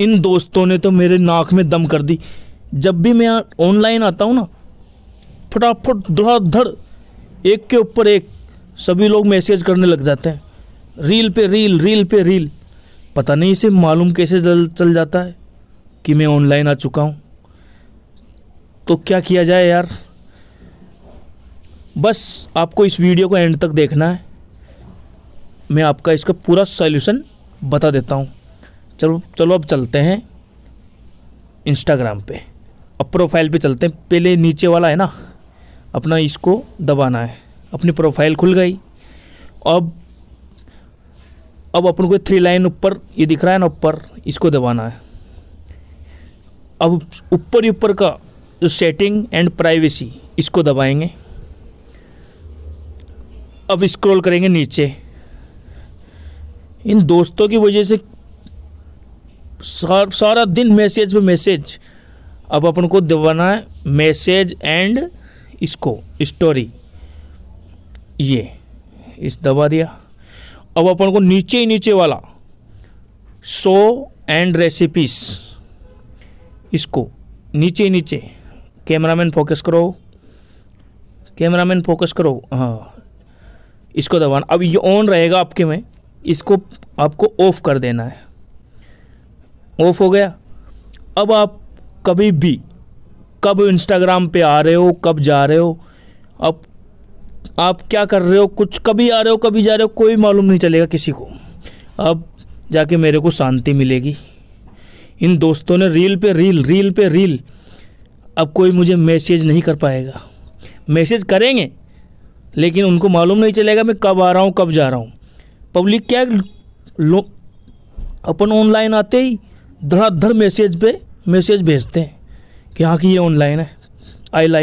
इन दोस्तों ने तो मेरे नाक में दम कर दी। जब भी मैं ऑनलाइन आता हूँ ना, फटाफट धड़ाधड़ एक के ऊपर एक सभी लोग मैसेज करने लग जाते हैं, रील पे रील, रील पे रील। पता नहीं इसे मालूम कैसे चल जाता है कि मैं ऑनलाइन आ चुका हूँ। तो क्या किया जाए यार, बस आपको इस वीडियो को एंड तक देखना है, मैं आपका इसका पूरा सॉल्यूशन बता देता हूँ। चलो अब चलते हैं इंस्टाग्राम पे, अब प्रोफाइल पे चलते हैं। पहले नीचे वाला है ना अपना, इसको दबाना है, अपनी प्रोफाइल खुल गई। अब अपन को थ्री लाइन ऊपर ये दिख रहा है ना ऊपर, इसको दबाना है। अब ऊपर ही ऊपर का जो सेटिंग एंड प्राइवेसी, इसको दबाएंगे। अब स्क्रॉल करेंगे नीचे। इन दोस्तों की वजह से सारा दिन मैसेज पे मैसेज। अब अपन को दबाना है मैसेज एंड इसको स्टोरी, ये इस दबा दिया। अब अपन को नीचे ही नीचे वाला शो एंड रेसिपीज, इसको नीचे ही नीचे। कैमरामैन फोकस करो, कैमरामैन फोकस करो, हाँ इसको दबाना। अब ये ऑन रहेगा आपके में, इसको आपको ऑफ कर देना है। ऑफ हो गया। अब आप कभी भी, कब इंस्टाग्राम पे आ रहे हो, कब जा रहे हो, अब आप क्या कर रहे हो, कुछ कभी आ रहे हो कभी जा रहे हो, कोई मालूम नहीं चलेगा किसी को। अब जाके मेरे को शांति मिलेगी। इन दोस्तों ने रील पे रील, रील पे रील, अब कोई मुझे मैसेज नहीं कर पाएगा। मैसेज करेंगे लेकिन उनको मालूम नहीं चलेगा मैं कब आ रहा हूँ कब जा रहा हूँ। पब्लिक क्या, लोग अपन ऑनलाइन आते ही धड़ाधड़ मैसेज पे मैसेज भेजते हैं कि हाँ कि ये ऑनलाइन है, आई लाइक।